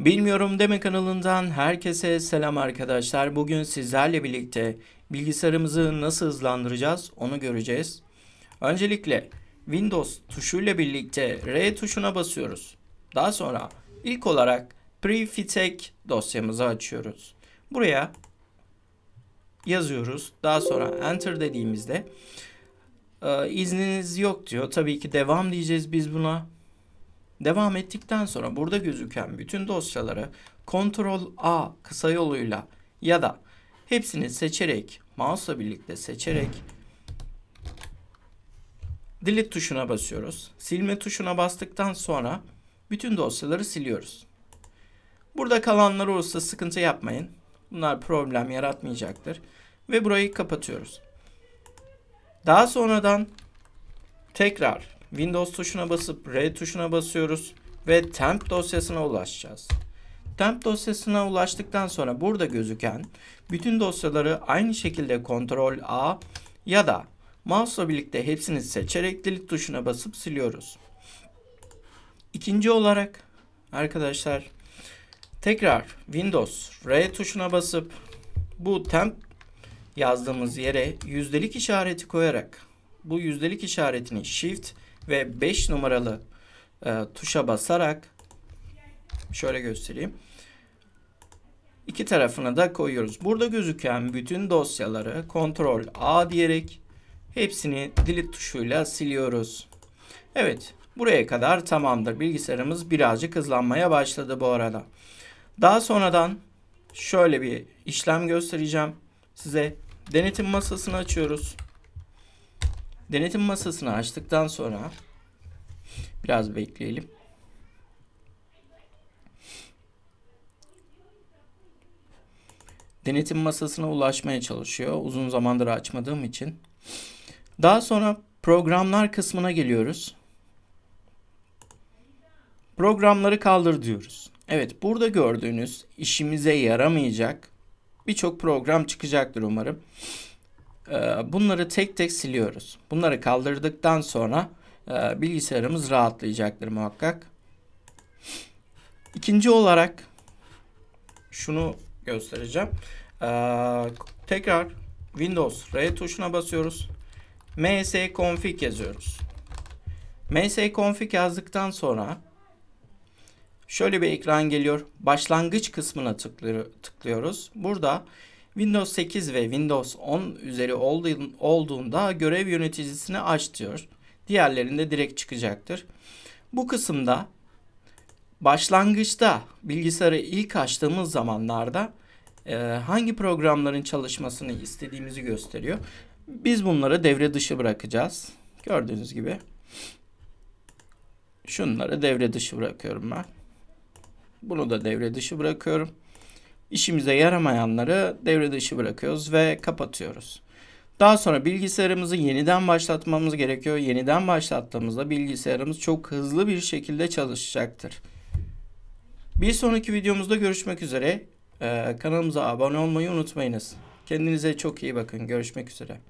Bilmiyorum Deme kanalından herkese selam arkadaşlar. Bugün sizlerle birlikte bilgisayarımızı nasıl hızlandıracağız onu göreceğiz. Öncelikle Windows tuşuyla birlikte R tuşuna basıyoruz. Daha sonra ilk olarak Prefetch dosyamızı açıyoruz. Buraya yazıyoruz. Daha sonra Enter dediğimizde izniniz yok diyor. Tabii ki devam diyeceğiz biz buna. Devam ettikten sonra burada gözüken bütün dosyaları Ctrl+A kısa yoluyla ya da hepsini seçerek, mouse'la birlikte seçerek Delete tuşuna basıyoruz. Silme tuşuna bastıktan sonra bütün dosyaları siliyoruz. Burada kalanlar olursa sıkıntı yapmayın. Bunlar problem yaratmayacaktır. Ve burayı kapatıyoruz. Daha sonradan tekrar Windows tuşuna basıp R tuşuna basıyoruz ve temp dosyasına ulaşacağız. Temp dosyasına ulaştıktan sonra burada gözüken bütün dosyaları aynı şekilde Ctrl+A ya da mouse'la birlikte hepsini seçerek Delete tuşuna basıp siliyoruz. İkinci olarak arkadaşlar tekrar Windows R tuşuna basıp bu temp yazdığımız yere yüzdelik işareti koyarak bu yüzdelik işaretini Shift ve 5 numaralı tuşa basarak şöyle göstereyim. İki tarafına da koyuyoruz. Burada gözüken bütün dosyaları Ctrl+A diyerek hepsini Delete tuşuyla siliyoruz. Evet, buraya kadar tamamdır. Bilgisayarımız birazcık hızlanmaya başladı bu arada. Daha sonradan şöyle bir işlem göstereceğim size. Denetim masasını açıyoruz. Denetim masasını açtıktan sonra biraz bekleyelim. Denetim masasına ulaşmaya çalışıyor. Uzun zamandır açmadığım için. Daha sonra programlar kısmına geliyoruz. Programları kaldır diyoruz. Evet, burada gördüğünüz işimize yaramayacak birçok program çıkacaktır umarım. Bunları tek tek siliyoruz. Bunları kaldırdıktan sonra bilgisayarımız rahatlayacaktır muhakkak. İkinci olarak şunu göstereceğim. Tekrar Windows R tuşuna basıyoruz. msconfig yazıyoruz. Msconfig yazdıktan sonra şöyle bir ekran geliyor. Başlangıç kısmına tıklıyoruz. Burada Windows 8 ve Windows 10 üzeri olduğunda görev yöneticisini aç diyor. Diğerlerinde direkt çıkacaktır. Bu kısımda başlangıçta bilgisayarı ilk açtığımız zamanlarda hangi programların çalışmasını istediğimizi gösteriyor. Biz bunları devre dışı bırakacağız. Gördüğünüz gibi şunları devre dışı bırakıyorum ben. Bunu da devre dışı bırakıyorum. İşimize yaramayanları devre dışı bırakıyoruz ve kapatıyoruz. Daha sonra bilgisayarımızı yeniden başlatmamız gerekiyor. Yeniden başlattığımızda bilgisayarımız çok hızlı bir şekilde çalışacaktır. Bir sonraki videomuzda görüşmek üzere. Kanalımıza abone olmayı unutmayınız. Kendinize çok iyi bakın. Görüşmek üzere.